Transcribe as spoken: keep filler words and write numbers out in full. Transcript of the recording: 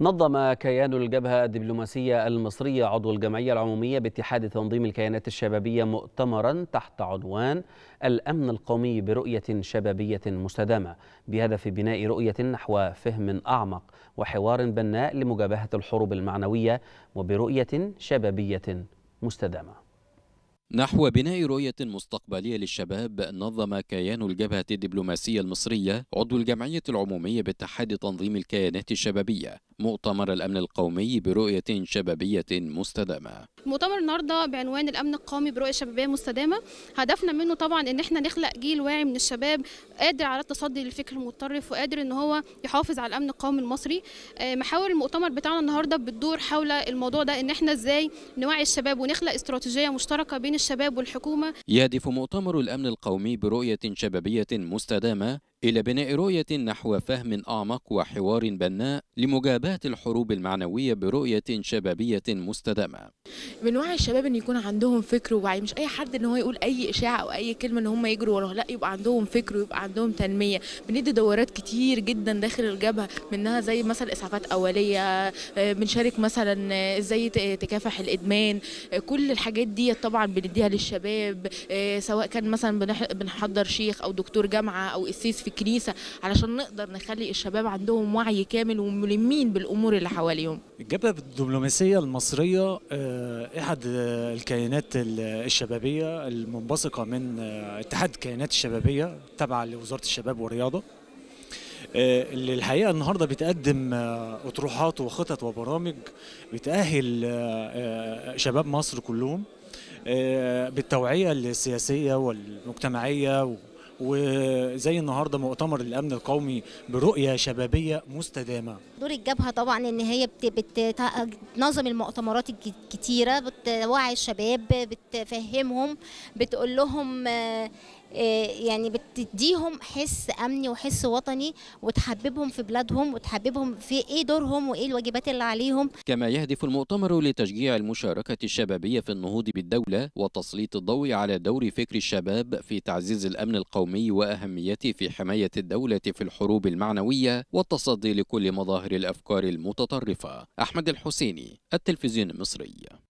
نظم كيان الجبهة الدبلوماسية المصرية عضو الجمعية العمومية باتحاد تنظيم الكيانات الشبابية مؤتمرا تحت عنوان الأمن القومي برؤية شبابية مستدامة، بهدف بناء رؤية نحو فهم أعمق وحوار بناء لمجابهة الحروب المعنوية وبرؤية شبابية مستدامة. نحو بناء رؤية مستقبلية للشباب، نظم كيان الجبهة الدبلوماسية المصرية عضو الجمعية العمومية باتحاد تنظيم الكيانات الشبابية مؤتمر الأمن القومي برؤية شبابية مستدامة. مؤتمر النهارده بعنوان الأمن القومي برؤية شبابية مستدامة، هدفنا منه طبعا إن احنا نخلق جيل واعي من الشباب قادر على التصدي للفكر المتطرف وقادر إن هو يحافظ على الأمن القومي المصري. محاور المؤتمر بتاعنا النهارده بتدور حول الموضوع ده، إن احنا إزاي نوعي الشباب ونخلق استراتيجية مشتركة بين الشباب والحكومة. يهدف مؤتمر الأمن القومي برؤية شبابية مستدامة إلى بناء رؤية نحو فهم أعمق وحوار بناء لمجابهة الحروب المعنوية برؤية شبابية مستدامة. بنوعي الشباب إن يكون عندهم فكر ووعي، مش أي حد إن هو يقول أي إشاعة أو أي كلمة إن هم يجروا وراها، لا يبقى عندهم فكر ويبقى عندهم تنمية. بندي دورات كتير جدا داخل الجبهة، منها زي مثلا إسعافات أولية، بنشارك مثلا إزاي تكافح الإدمان، كل الحاجات دي طبعا بنديها للشباب، سواء كان مثلا بنحضر شيخ أو دكتور جامعة أو قسيس في الكنيسة، علشان نقدر نخلي الشباب عندهم وعي كامل وملمين بالأمور اللي حواليهم. الجبهة الدبلوماسية المصرية أحد الكيانات الشبابية المنبثقة من اتحاد الكيانات الشبابية تابعة لوزارة الشباب والرياضة، اللي الحقيقة النهاردة بتقدم أطروحات وخطط وبرامج بتأهل شباب مصر كلهم بالتوعية السياسية والمجتمعية، وزي النهارده مؤتمر الامن القومي برؤيه شبابيه مستدامه. دور الجبهه طبعا ان هي بتنظم المؤتمرات الكتيره، بتوعي الشباب، بتفهمهم، بتقول لهم يعني بتديهم حس امني وحس وطني، وتحببهم في بلادهم وتحببهم في ايه دورهم وايه الواجبات اللي عليهم. كما يهدف المؤتمر لتشجيع المشاركه الشبابيه في النهوض بالدوله وتسليط الضوء على دور فكر الشباب في تعزيز الامن القومي واهميته في حمايه الدوله في الحروب المعنويه والتصدي لكل مظاهر الافكار المتطرفه. احمد الحسيني، التلفزيون المصري.